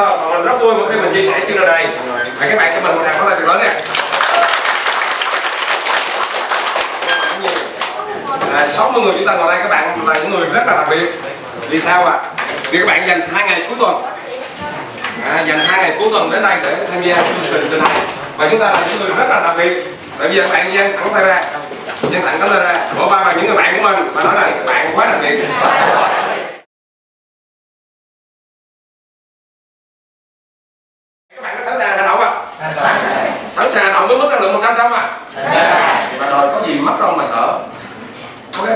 và mình rất vui khi mình chia sẻ chương trình này. Và các bạn cho mình một tràng pháo tay thật lớn nè. 60 người chúng ta ngồi đây, các bạn là những người rất là đặc biệt. Vì sao ạ? Vì các bạn dành 2 ngày cuối tuần, dành 2 ngày cuối tuần đến đây để tham gia chương trình này. Và chúng ta là những người rất là đặc biệt. Bởi vì các bạn dang thẳng tay ra, dang thẳng tay ra, vỗ vai vào những người bạn của mình và nói là các bạn quá đặc biệt. Các bạn có sẵn sàng hành động không? Sẵn sàng hành động với mức năng lượng 100% à? Và rồi có gì mất đâu mà sợ?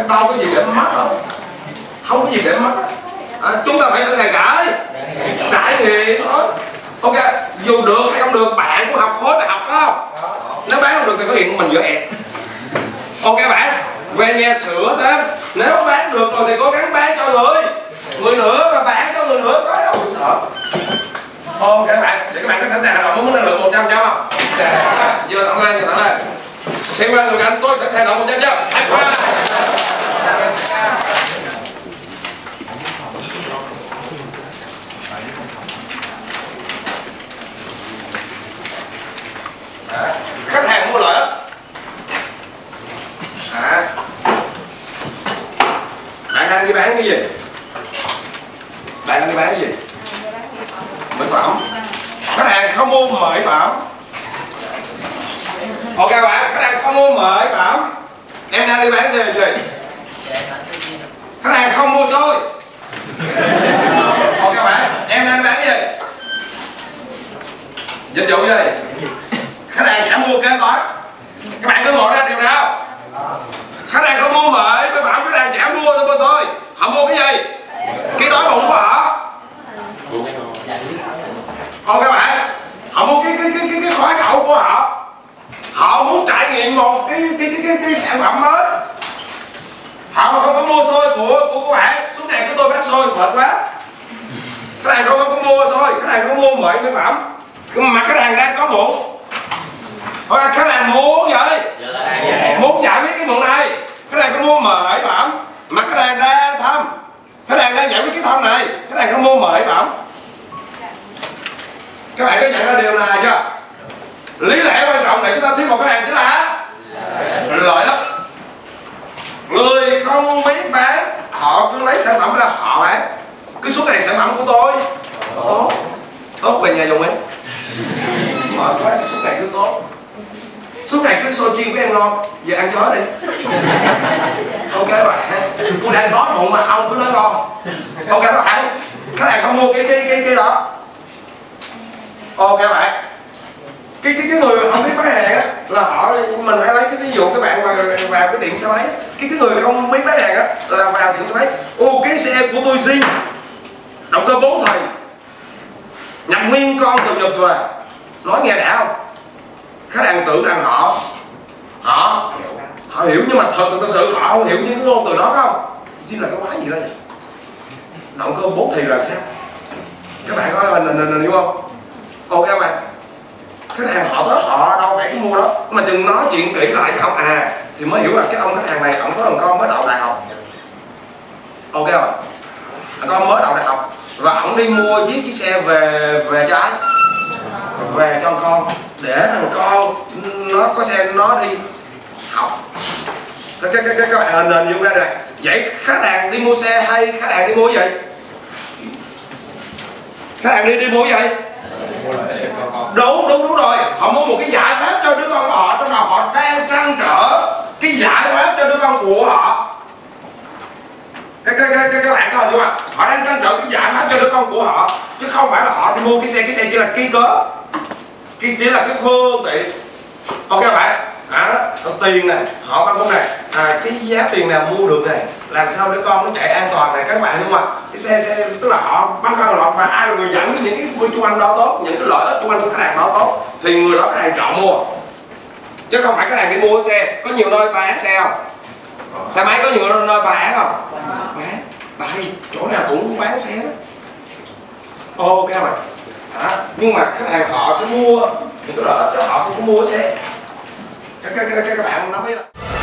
Đâu có gì để mất đâu, không có gì để mất. Chúng ta phải sẵn sàng trải nghiệm đó. Ok, dù được hay không được, bạn cũng học khối bài học đó. Nếu bán không được thì phát hiện mình vừa ẹt. Ok bạn, về nhà sửa thêm. Nếu bán được rồi thì cố gắng bán cho người nữa và bán cho người nữa, có đâu mà sợ. Ok bạn, vậy các bạn có sẵn sàng động muốn năng lượng 100 chưa không? Giờ tặng lên, tặng lên. Xin mời người anh, tôi sẵn sàng động 100 chưa? Hãy qua. Khách hàng mua lợi á, bạn đang đi bán cái gì? Bạn đang đi bán cái gì? Mỹ phẩm. Khách hàng không mua mỹ phẩm. Ok bạn, khách hàng không mua mỹ phẩm. Em đang đi bán cái gì? Khách hàng không mua xôi. Ok bạn, em đang bán cái gì? Dịch vụ gì? Khách hàng đã mua kế toán. Các bạn cứ ngồi ra điều nào. Khách hàng không mua mễ, mỹ phẩm, khách hàng chả mua thôi thôi. Họ mua cái gì? Cái đói bụng của họ. Còn các bạn, họ mua cái khói khẩu của họ. Họ muốn trải nghiệm một cái sản phẩm mới. Họ mà không có mua xôi của bạn, xuống này của tôi bán xôi mệt quá. Khách hàng không có mua xôi, khách hàng có mua mễ, mỹ phẩm. Mà khách hàng đang có bụng. Thôi khách hàng muốn vậy, muốn giải quyết cái mụn này. Khách hàng có mua mỹ phẩm mà khách hàng đang thăm, khách hàng đang giải quyết cái thăm này, khách hàng không mua mỹ phẩm. Các bạn có nhận ra điều này chưa? Lý lẽ quan trọng để chúng ta thuyết phục khách hàng chính là lợi lắm. Người không biết bán, họ cứ lấy sản phẩm ra họ bán. Cứ suốt ngày sản phẩm của tôi tốt, tốt về nhà dùng ấy. Mệt quá, suốt ngày cứ tốt. Suốt ngày cứ xôi chiên với em ngon, giờ ăn chó đi. Ok bạn, tôi đang đói bụng mà ông cứ nói ngon. Ok bạn, khách hàng không mua cái đó. Ok bạn, cái người không biết bán hàng á, là họ, mình hay lấy cái ví dụ các bạn vào cái tiệm xe máy, cái người không biết bán hàng á là vào tiệm xe máy, ô cái xe của tôi zin, động cơ 4 thùng, nhập nguyên con từ Nhật về, nói nghe đã không? Khách hàng tưởng rằng họ hiểu, nhưng mà thật sự họ không hiểu những ngôn từ đó không? Zin là cái quái gì đó vậy? Động cơ 4 thì là sao? Các bạn có hình hiểu không? Ok các bạn, khách hàng họ tới họ đâu phải mua đó, mà đừng nói chuyện kỹ lại với ông thì mới hiểu là cái ông khách hàng này ông có thằng con mới đậu đại học. Ok rồi, con mới đậu đại học và ông đi mua chiếc xe về cho ai? Về cho con, để thằng con nó có xe nó đi học. Các bạn hình dung ra rồi. Vậy khách hàng đi mua xe hay khách hàng đi mua gì? Khách hàng đi mua gì? Đúng rồi, họ mua một cái giải pháp cho đứa con của họ, trong đó họ đang trăn trở cái giải pháp cho đứa con của họ. Các bạn coi đúng không? Họ đang trăn trở cái giải pháp cho đứa con của họ, chứ không phải là họ đi mua cái xe chỉ là cái cớ, chỉ là cái phương tiện. Ok các bạn, tiền này, họ bán cũng này, cái giá tiền nào mua được này, làm sao để con nó chạy an toàn này các bạn đúng không ạ? Cái xe tức là họ bán khoan lọt và ai là người dẫn những cái vui chung quanh đó tốt, những cái lợi ích chung quanh của khách hàng đó tốt, thì người đó khách hàng chọn mua, chứ không phải khách hàng đi mua xe. Có nhiều nơi bán xe không? Xe máy có nhiều nơi bán không? Bán, đây chỗ nào cũng bán xe đó. Ok các bạn. Nhưng mà khách hàng họ sẽ mua những cái lợi ích đó, họ không có mua xe. Các bạn nói là